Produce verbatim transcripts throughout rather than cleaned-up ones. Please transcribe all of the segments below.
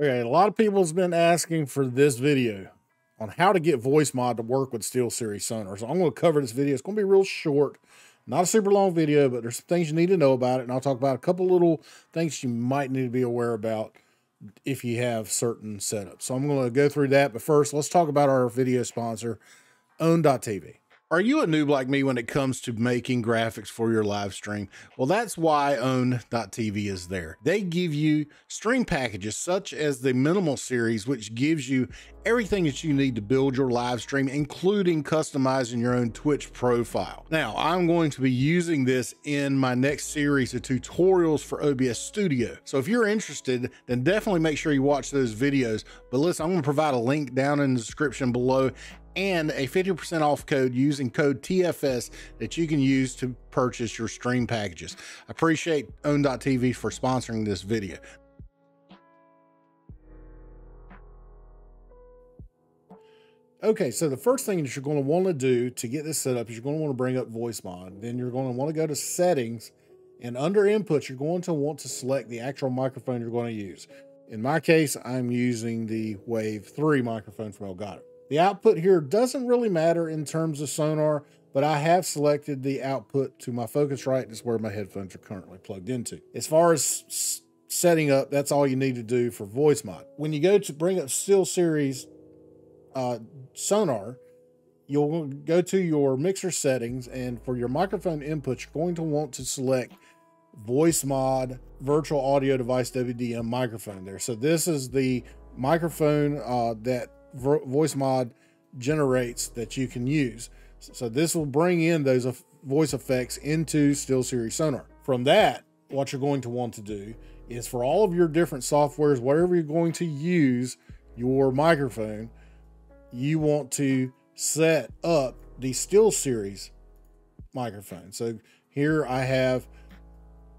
Okay, a lot of people's been asking for this video on how to get VoiceMod to work with SteelSeries Sonar. So I'm going to cover this video. It's going to be real short, not a super long video, but there's some things you need to know about it. And I'll talk about a couple little things you might need to be aware about if you have certain setups. So I'm going to go through that. But first, let's talk about our video sponsor, own dot T V. Are you a noob like me when it comes to making graphics for your live stream? Well, that's why own dot T V is there. They give you stream packages such as the Minimal series, which gives you everything that you need to build your live stream, including customizing your own Twitch profile. Now, I'm going to be using this in my next series of tutorials for O B S Studio. So if you're interested, then definitely make sure you watch those videos. But listen, I'm going to provide a link down in the description below and a fifty percent off code using code T F S that you can use to purchase your stream packages. I appreciate own dot T V for sponsoring this video. Okay, so the first thing that you're going to want to do to get this set up is you're going to want to bring up VoiceMod. Then you're going to want to go to settings, and under inputs, you're going to want to select the actual microphone you're going to use. In my case, I'm using the Wave three microphone from Elgato. The output here doesn't really matter in terms of Sonar, but I have selected the output to my Focusrite. That's where my headphones are currently plugged into. As far as setting up, that's all you need to do for VoiceMod. When you go to bring up SteelSeries uh, Sonar, you'll go to your mixer settings, and for your microphone input, you're going to want to select VoiceMod Virtual Audio Device W D M microphone there. So this is the microphone uh, that VoiceMod generates that you can use. So this will bring in those voice effects into SteelSeries Sonar. From that, what you're going to want to do is for all of your different softwares, whatever you're going to use your microphone, you want to set up the SteelSeries microphone. So here I have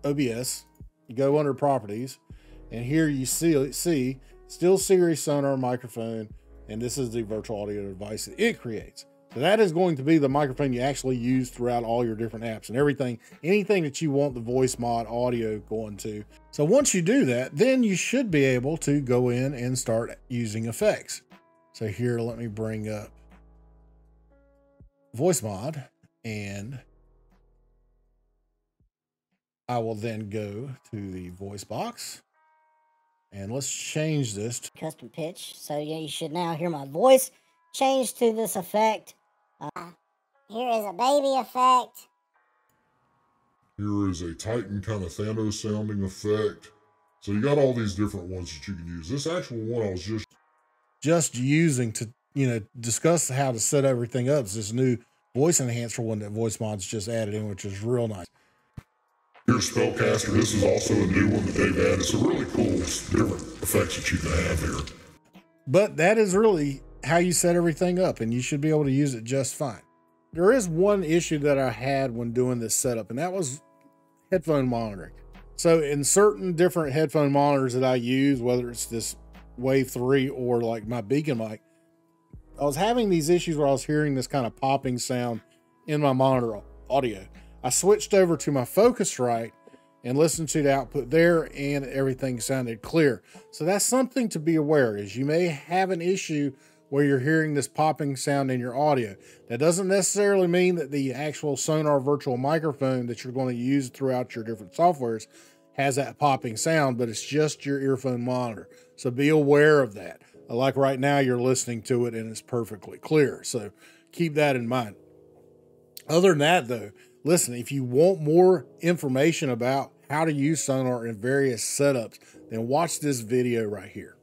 O B S. You go under properties, and here you see, see SteelSeries Sonar microphone, and this is the virtual audio device that it creates. So that is going to be the microphone you actually use throughout all your different apps and everything, anything that you want the VoiceMod audio going to. So once you do that, then you should be able to go in and start using effects. So here, let me bring up VoiceMod, and I will then go to the VoiceBox. And let's change this to custom pitch. So yeah, you should now hear my voice change to this effect. Uh, here is a baby effect. Here is a Titan kind of Thanos sounding effect. So you got all these different ones that you can use. This actual one I was just just using to, you know, discuss how to set everything up. It's this new voice enhancer one that VoiceMod's just added in, which is real nice. Here's Spellcaster. This is also a new one that they've added. It's a really cool different effects that you can have here. But that is really how you set everything up, and you should be able to use it just fine. There is one issue that I had when doing this setup, and that was headphone monitoring. So in certain different headphone monitors that I use, whether it's this Wave three or like my Beacon mic, I was having these issues where I was hearing this kind of popping sound in my monitor audio. I switched over to my Focusrite and listened to the output there, and everything sounded clear. So that's something to be aware of, is you may have an issue where you're hearing this popping sound in your audio. That doesn't necessarily mean that the actual Sonar virtual microphone that you're going to use throughout your different softwares has that popping sound, but it's just your earphone monitor. So be aware of that. Like right now, you're listening to it and it's perfectly clear. So keep that in mind. Other than that though, listen, if you want more information about how to use Sonar in various setups, then watch this video right here.